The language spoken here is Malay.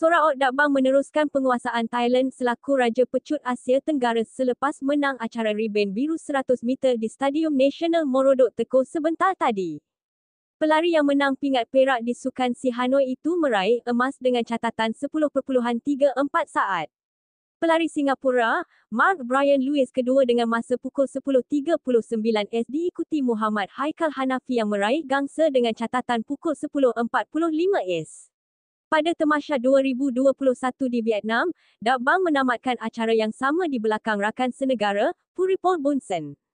Sorak Odak Bang meneruskan penguasaan Thailand selaku Raja Pecut Asia Tenggara selepas menang acara Riben Biru 100 meter di Stadium Nasional Morodok Teko sebentar tadi. Pelari yang menang pingat perak di Sukan Si Hanoi itu meraih emas dengan catatan 10.34 saat. Pelari Singapura, Mark Brian Lewis kedua dengan masa pukul 10.39 SG diikuti Muhammad Haikal Hanafi yang meraih gangsa dengan catatan pukul 10.45 S. Pada Temasya 2021 di Vietnam, Odak Bang menamatkan acara yang sama di belakang rakan senegara, Puripol Bunsen.